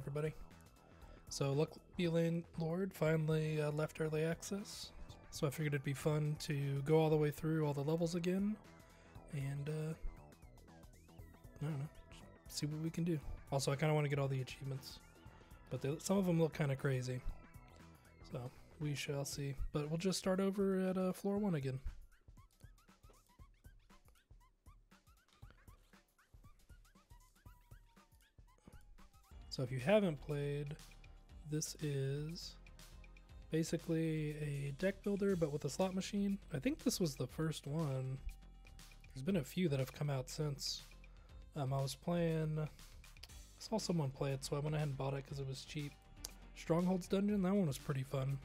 everybody. So Luck Be a Landlord finally left early access, so I figured it'd be fun to go all the way through all the levels again, and I don't know, see what we can do. Also, I kind of want to get all the achievements, but some of them look kind of crazy, so we shall see. But we'll just start over at floor 1 again. So if you haven't played, this is basically a deck builder, but with a slot machine. I think this was the first one. There's been a few that have come out since. I was playing, I saw someone play it, so I went ahead and bought it because it was cheap. Strongholds Dungeon, that one was pretty fun.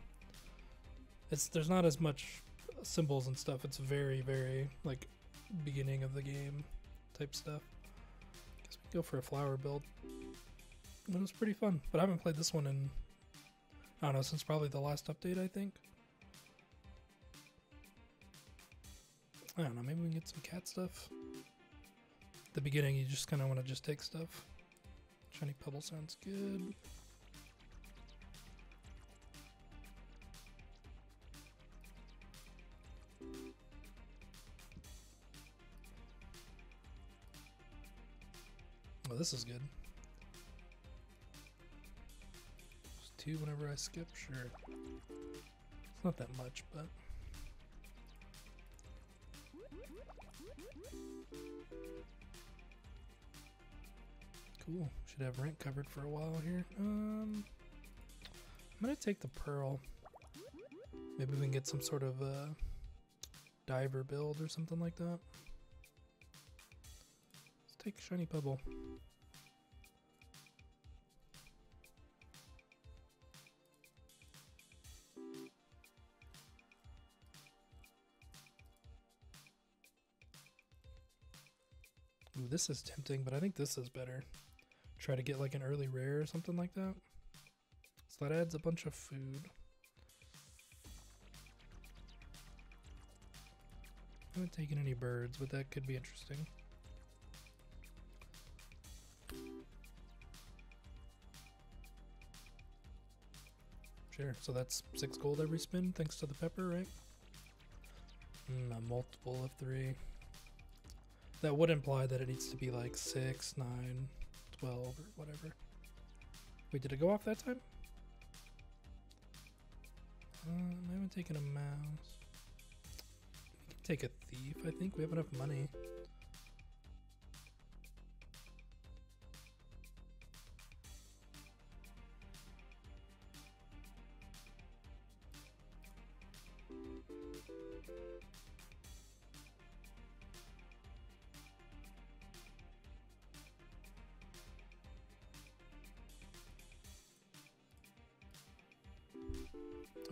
There's not as much symbols and stuff. It's very, very, like, beginning of the game type stuff. Guess we go for a flower build. It was pretty fun, but I haven't played this one in, I don't know, since probably the last update, I think. I don't know, maybe we can get some cat stuff. At the beginning, you just kind of want to just take stuff. Shiny pebble sounds good. Oh, this is good. Whenever I skip, sure. It's not that much, but cool. Should have rent covered for a while here. I'm gonna take the pearl. Maybe we can get some sort of diver build or something like that. Let's take shiny pebble. Ooh, this is tempting, but I think this is better. Try to get like an early rare or something like that. So that adds a bunch of food. I haven't taken any birds, but that could be interesting. Sure, so that's 6 gold every spin, thanks to the pepper, right? A multiple of 3. That would imply that it needs to be like 6, 9, 12, or whatever. Wait, did it go off that time? I haven't taken a mouse. We can take a thief, I think. We have enough money.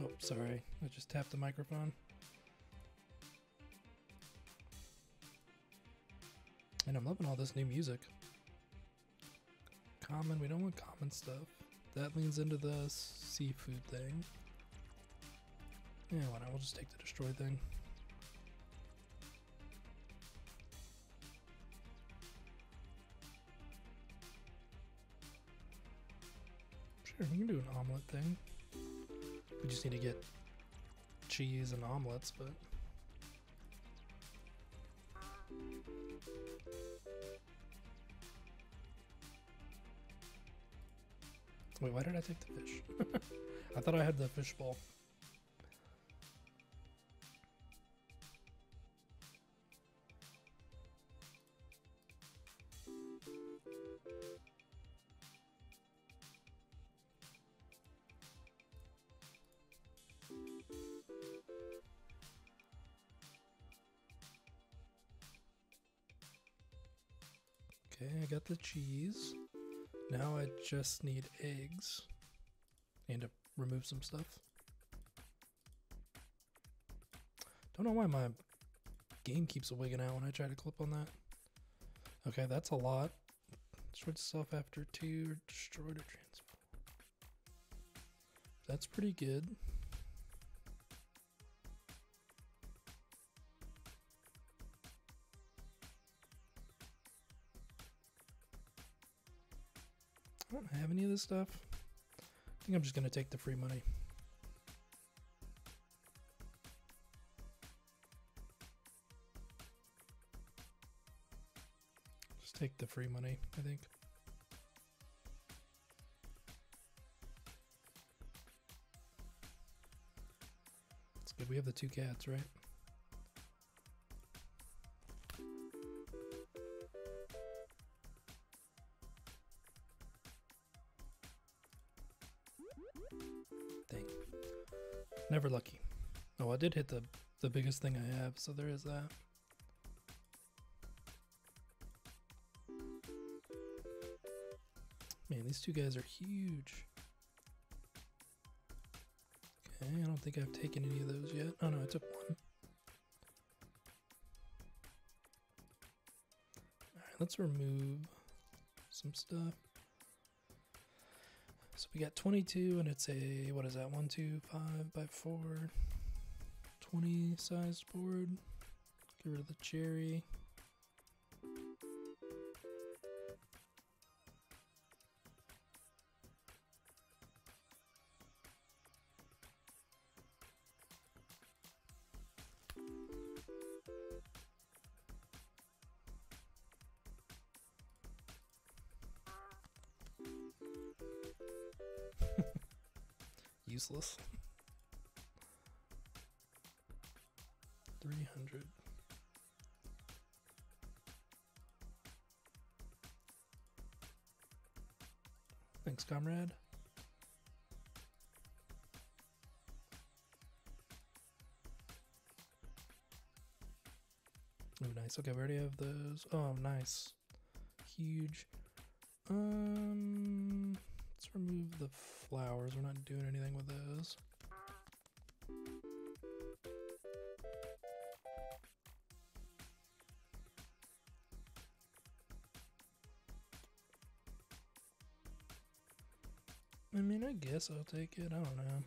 Oh, sorry. I just tapped the microphone. And I'm loving all this new music. Common. We don't want common stuff. That leans into the seafood thing. Yeah, why not? We'll just take the destroy thing. Sure, we can do an omelet thing. We just need to get cheese and omelets, but wait, why did I take the fish? I thought I had the fish bowl. Okay, I got the cheese. Now I just need eggs and to remove some stuff. Don't know why my game keeps wigging out when I try to clip on that. Okay, that's a lot. Destroyed itself after 2 or destroyed or transformed. That's pretty good. I don't have any of this stuff. I think I'm just going to take the free money. Just take the free money, I think. That's good. We have the two cats, right? Never lucky. Oh, I did hit the biggest thing I have, so there is that. Man, these two guys are huge. Okay, I don't think I've taken any of those yet. Oh no, I took one. Alright, let's remove some stuff. So we got 22, and it's a, what is that, 1, 2, 5 by 4, 20 sized board. Get rid of the cherry. Useless. 300. Thanks, comrade. Oh, nice. Okay, we already have those. Oh, nice. Huge. Let's remove the flowers. We're not doing anything with those. I mean, I guess I'll take it. I don't know.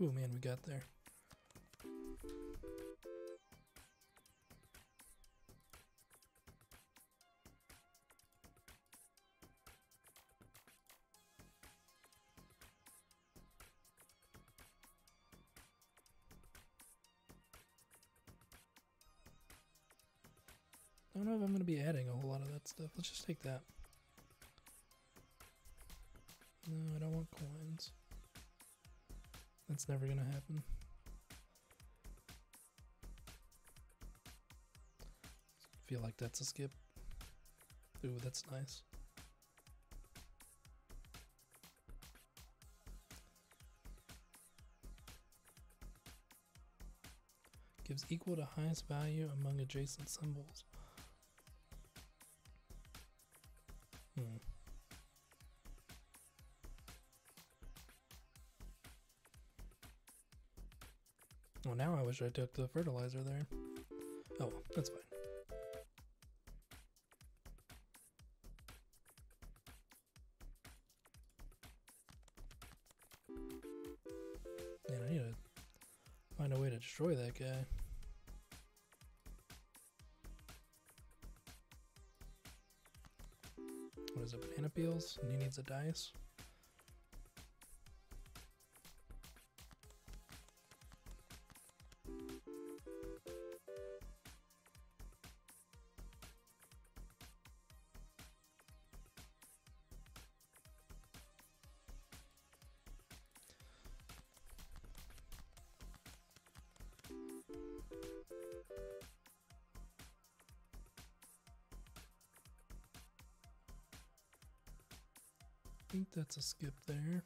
Oh man, we got there. I don't know if I'm going to be adding a whole lot of that stuff. Let's just take that. No, I don't want coins. That's never going to happen. I feel like that's a skip. Ooh, that's nice. Gives equal to highest value among adjacent symbols. Well, now I wish I took the fertilizer there. Oh, well, that's fine. Man, I need to find a way to destroy that guy. What is it, banana peels? And he needs a dice. think that's a skip there.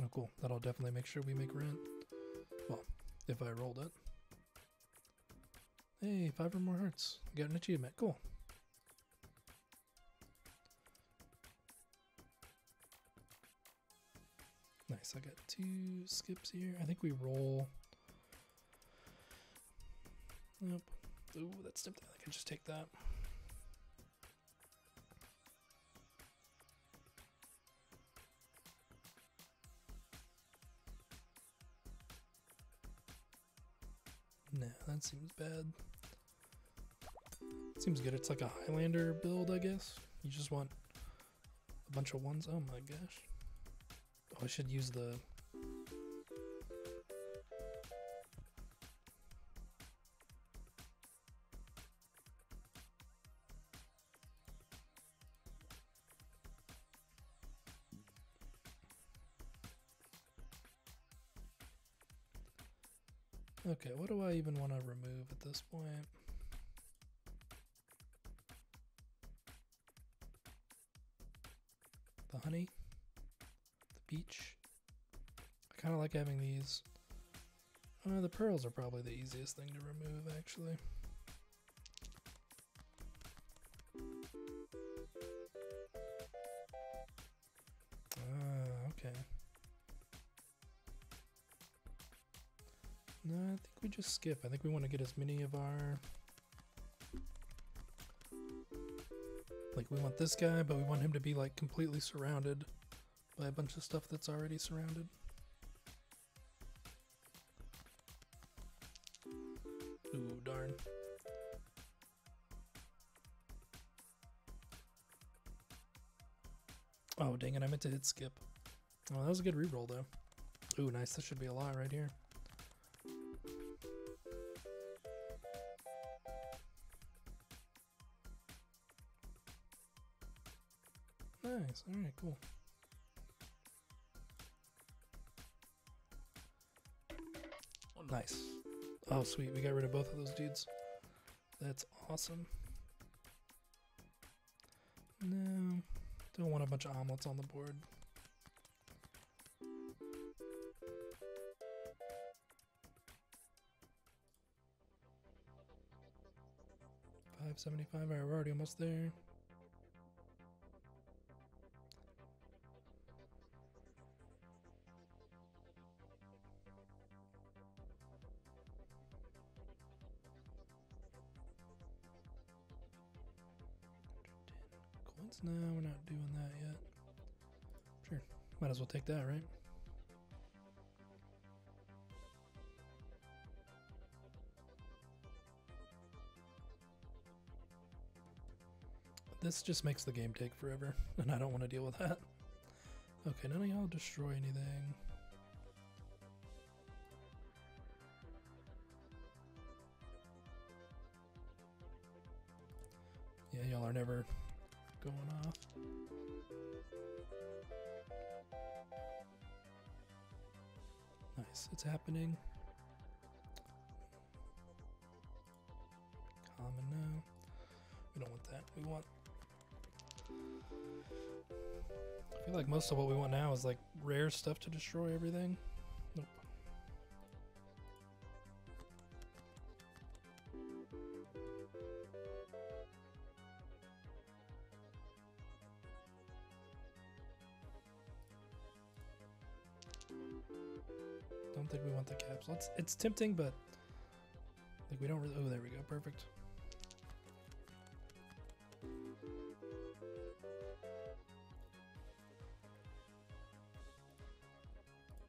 Oh, cool. That'll definitely make sure we make rent. Well, if I rolled it. Hey, 5 or more hearts. Got an achievement. Cool. Nice. I got 2 skips here. I think we roll. Nope. Ooh, that's tempting. I can just take that. Nah, that seems bad. Seems good. It's like a Highlander build, I guess. You just want a bunch of ones. Oh my gosh. Oh, I should use the... Okay, what do I even want to remove at this point? The honey, the peach. I kind of like having these. The pearls are probably the easiest thing to remove, actually. Okay. No, I think we just skip. I think we want to get as many of our... Like, we want this guy, but we want him to be, like, completely surrounded by a bunch of stuff that's already surrounded. Ooh, darn. Oh, dang it, I meant to hit skip. Oh, that was a good reroll, though. Ooh, nice. This should be a lot right here. Nice, alright, cool. Nice. Oh, sweet, we got rid of both of those dudes. That's awesome. No, don't want a bunch of omelets on the board. $5.75, alright, we're already almost there. No, we're not doing that yet. Sure, might as well take that, right? This just makes the game take forever, and I don't want to deal with that. Okay, none of y'all destroy anything. Yeah, y'all are never... going off. Nice, it's happening. Common now. We don't want that. We want... I feel like most of what we want now is like rare stuff to destroy everything. Nope. I think we want the capsule. It's tempting, but like we don't really. Oh, there we go. Perfect.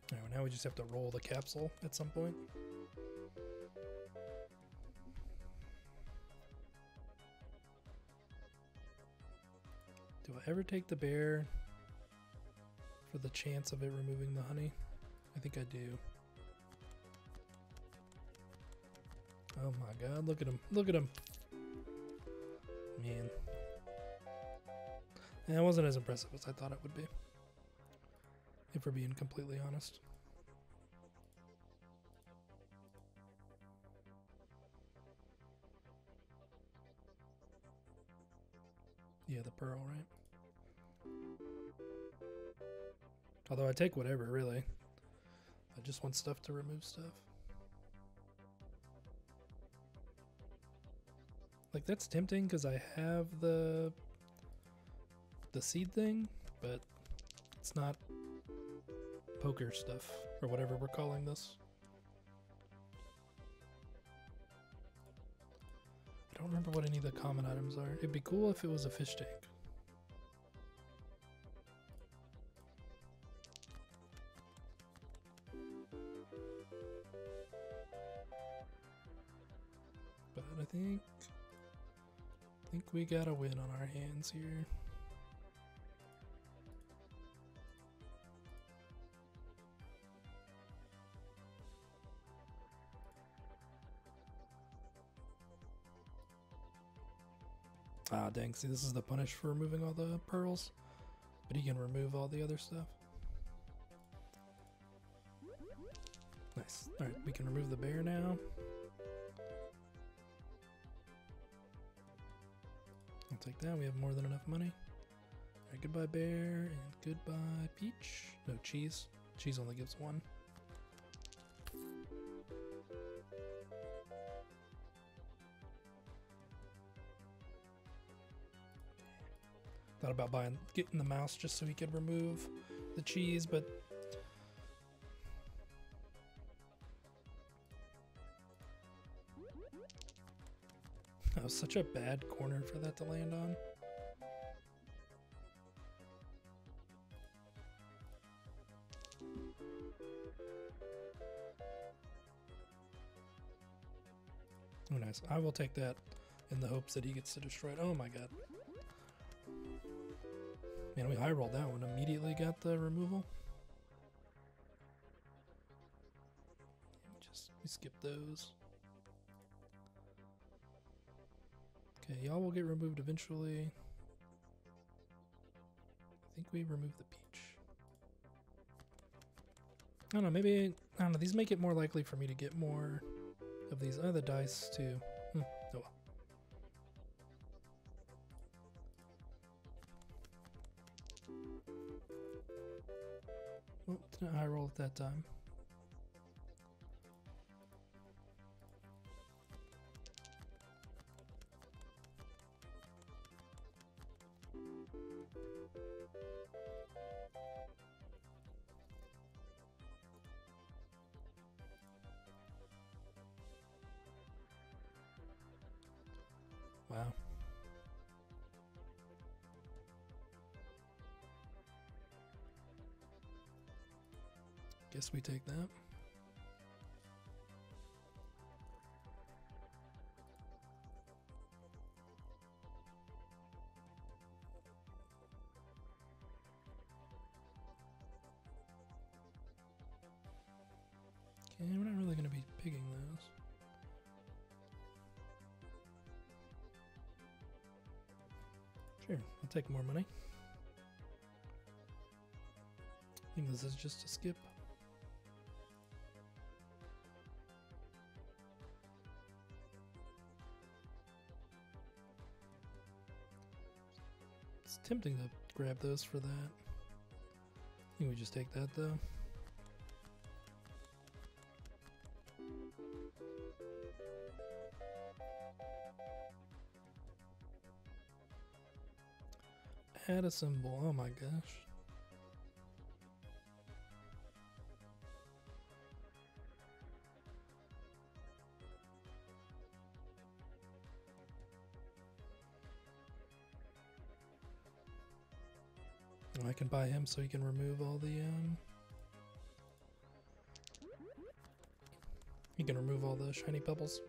All right, well now we just have to roll the capsule at some point. Do I ever take the bear for the chance of it removing the honey? I think I do. Oh my god, look at him. Look at him. man. Yeah, it wasn't as impressive as I thought it would be, if we're being completely honest. Yeah, the pearl, right? Although I take whatever, really. I just want stuff to remove stuff. Like, that's tempting because I have the seed thing, but it's not poker stuff, or whatever we're calling this. I don't remember what any of the common items are. It'd be cool if it was a fish tank. But I think we got a win on our hands here. Ah, dang, see, this is the punish for removing all the pearls, but he can remove all the other stuff. Nice. Alright, we can remove the bear now. I'll take that, we have more than enough money. Alright, goodbye bear, and goodbye peach. No, cheese. Cheese only gives one. Thought about getting the mouse just so he could remove the cheese, but that was such a bad corner for that to land on. Oh, nice. I will take that in the hopes that he gets to destroy it. Oh my god. Man, we high-rolled that one. Immediately got the removal. We skip those. Okay, y'all will get removed eventually. I think we removed the peach. I don't know, maybe... I don't know, these make it more likely for me to get more of these other dice, too. Oh well. Didn't high roll at that time. Wow. Guess we take that. Okay, we're not really going to be picking those. Sure, I'll take more money. I think this is just a skip. Tempting to grab those for that. I think we just take that though. Add a symbol, oh my gosh. I can buy him so he can remove all the, he can remove all the shiny pebbles.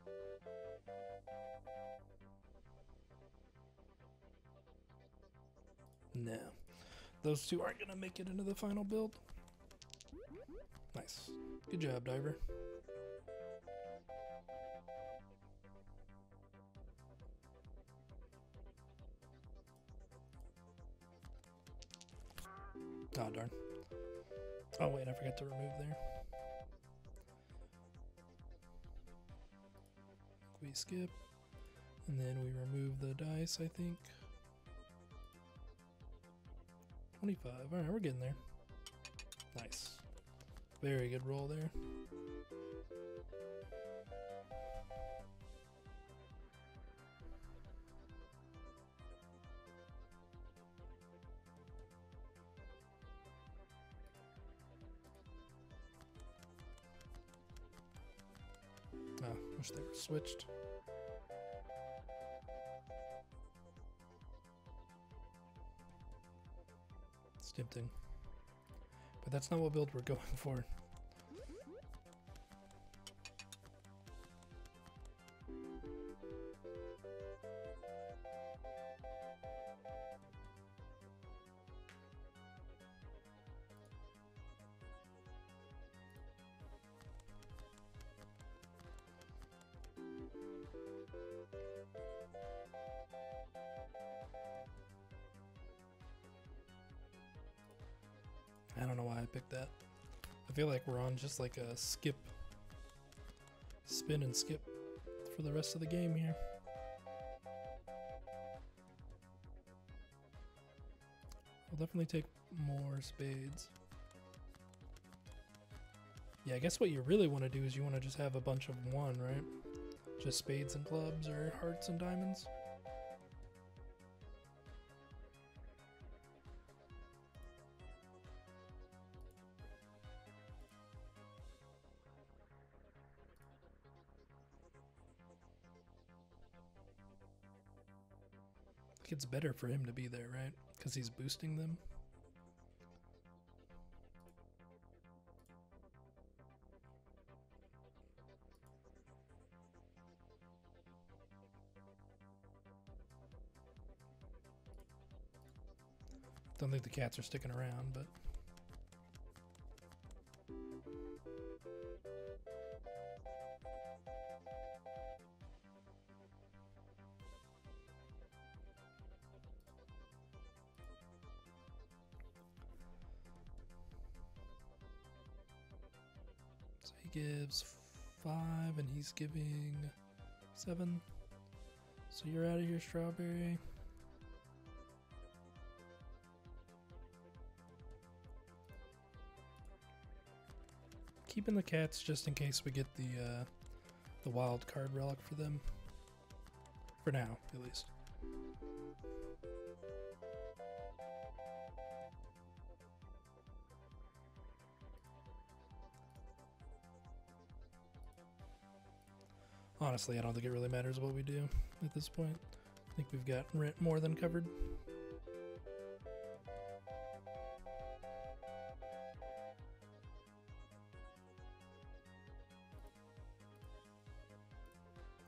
No. Those two aren't gonna make it into the final build. Nice. Good job, Diver. Oh, darn. Oh, wait, I forgot to remove there. We skip, and then we remove the dice, I think. 25. All right, we're getting there. Nice. Very good roll there. Ah, wish they were switched. It's tempting. But that's not what build we're going for. I don't know why I picked that. I feel like we're on just like a skip, spin and skip for the rest of the game here. We'll definitely take more spades. Yeah, I guess what you really want to do is you want to just have a bunch of one, right? Just spades and clubs or hearts and diamonds. It's better for him to be there, right? Because he's boosting them. Don't think the cats are sticking around, but gives 5 and he's giving 7. So you're out of here, Strawberry. Keeping the cats just in case we get the wild card relic for them. For now, at least. Honestly, I don't think it really matters what we do at this point. I think we've got rent more than covered.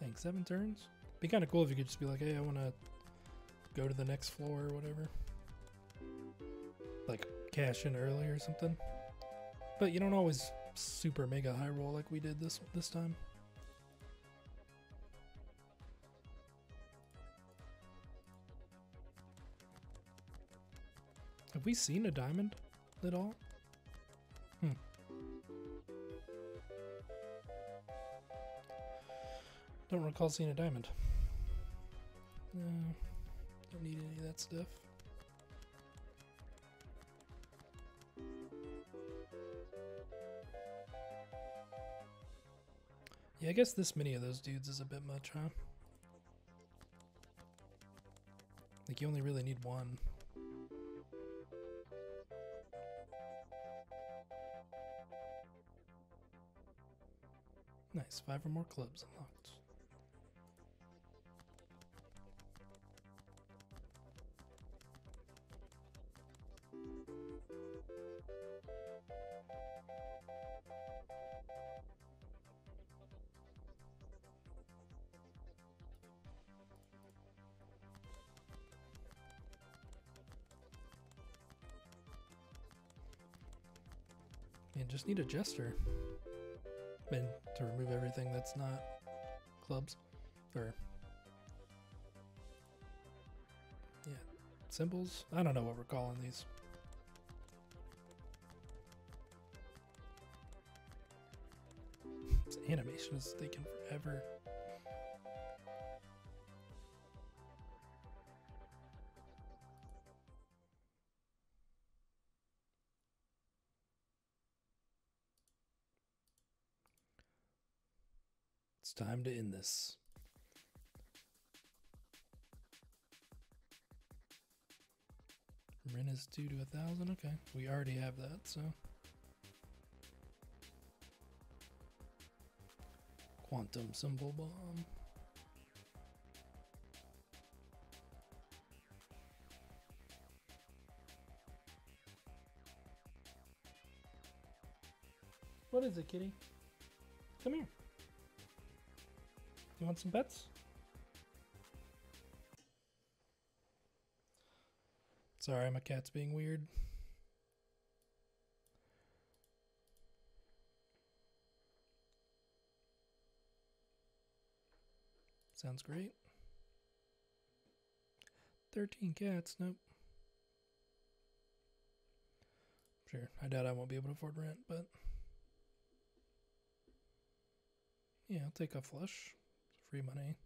Thanks, 7 turns? Be kind of cool if you could just be like, hey, I want to go to the next floor or whatever. Like, cash in early or something. But you don't always super mega high roll like we did this time. Have we seen a diamond at all? Don't recall seeing a diamond. No, don't need any of that stuff. Yeah, I guess this many of those dudes is a bit much, huh? Like you only really need one. Nice, 5 or more clubs unlocked. And just need a jester. And to remove everything that's not clubs or yeah, symbols. I don't know what we're calling these. animation is taking forever. It's time to end this. Rent is due to 1,000. Okay, we already have that, so. Quantum symbol bomb. What is it, kitty? Come here. You want some pets? Sorry, my cat's being weird. Sounds great. 13 cats, nope. Sure, I doubt I won't be able to afford rent, but... yeah, I'll take a flush. It's free money.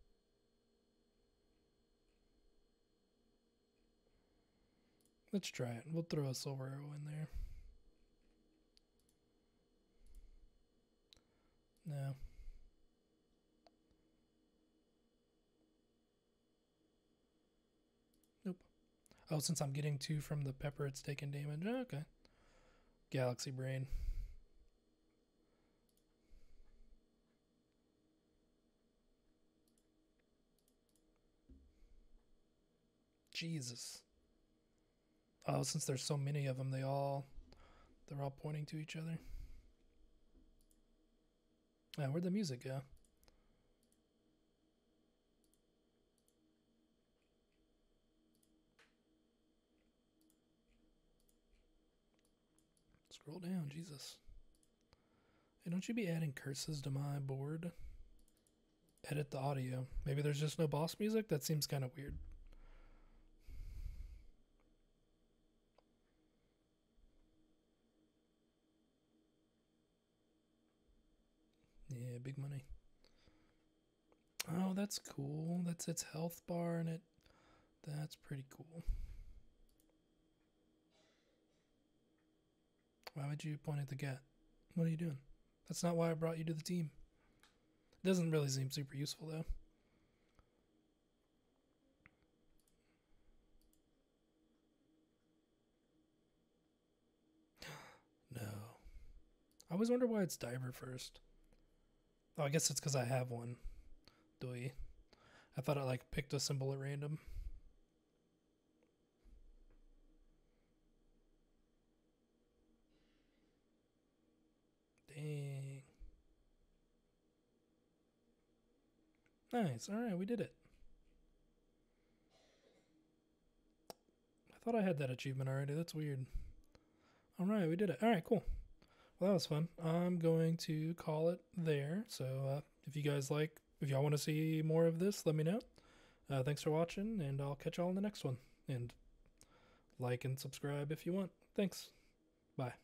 Let's try it. We'll throw a silver arrow in there. No. Nope. Oh, since I'm getting 2 from the pepper, it's taking damage. Oh, okay. Galaxy brain. Jesus. Oh, since there's so many of them, they're all pointing to each other. Now, where'd the music go? Scroll down, Jesus. Hey, don't you be adding curses to my board? Edit the audio. Maybe there's just no boss music? That seems kind of weird. Yeah, big money. Oh, that's cool. That's its health bar, and that's pretty cool. Why would you point at the cat? What are you doing? That's not why I brought you to the team. It doesn't really seem super useful, though. No. I always wonder why it's diver first. Oh, I guess it's because I have one. Doy. I thought I like picked a symbol at random. Dang. Nice. All right, we did it. I thought I had that achievement already. That's weird. All right, we did it. All right, cool. Well, that was fun. I'm going to call it there. So if y'all want to see more of this, let me know. Thanks for watching, and I'll catch y'all in the next one. And like and subscribe if you want. Thanks. Bye.